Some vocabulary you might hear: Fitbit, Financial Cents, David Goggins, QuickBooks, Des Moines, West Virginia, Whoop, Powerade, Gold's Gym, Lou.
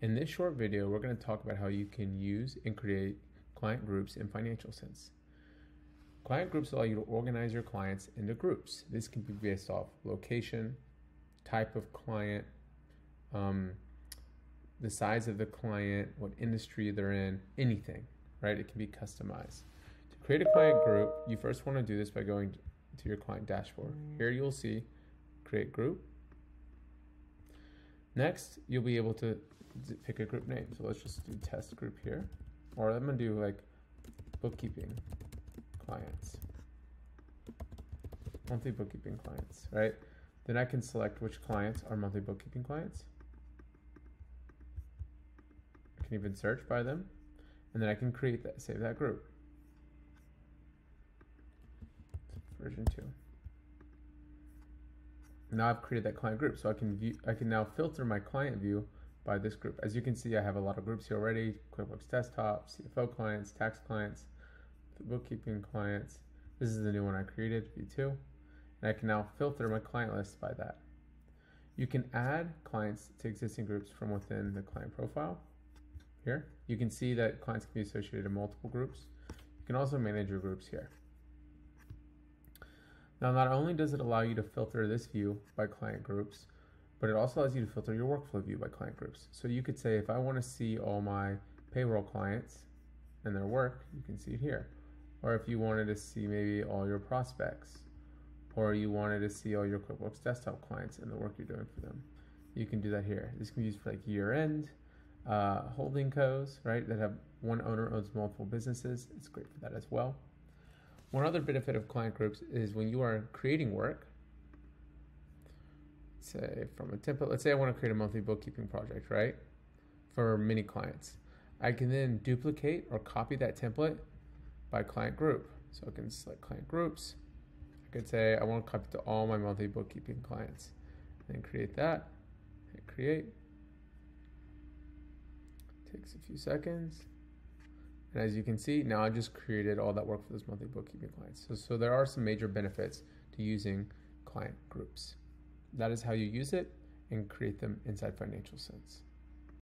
In this short video, we're going to talk about how you can use and create client groups in Financial Cents. Client groups allow you to organize your clients into groups. This can be based off location, type of client, the size of the client, what industry they're in, anything, right? It can be customized. To create a client group, you first want to do this by going to your client dashboard. Here you'll see create group. Next, you'll be able to pick a group name. So let's just do test group here. Or I'm going to do like bookkeeping clients. Monthly bookkeeping clients, right? Then I can select which clients are monthly bookkeeping clients. I can even search by them. And then I can create that, save that group. Version 2. Now I've created that client group, so I can now filter my client view by this group. As you can see, I have a lot of groups here already: QuickBooks Desktop, CFO clients, tax clients, bookkeeping clients. This is the new one I created, V2, and I can now filter my client list by that. You can add clients to existing groups from within the client profile. Here, you can see that clients can be associated in multiple groups. You can also manage your groups here. Now, not only does it allow you to filter this view by client groups, but it also allows you to filter your workflow view by client groups. So you could say, if I want to see all my payroll clients and their work, you can see it here. Or if you wanted to see maybe all your prospects, or you wanted to see all your QuickBooks Desktop clients and the work you're doing for them, you can do that here. This can be used for like year-end, holding cos, right, that have one owner owns multiple businesses. It's great for that as well. One other benefit of client groups is when you are creating work, say from a template, let's say I want to create a monthly bookkeeping project, right, for many clients. I can then duplicate or copy that template by client group. So I can select client groups. I could say I want to copy to all my monthly bookkeeping clients. Then create that, hit create. Takes a few seconds. And as you can see, now I just created all that work for those monthly bookkeeping clients. So there are some major benefits to using client groups. That is how you use it and create them inside Financial Cents.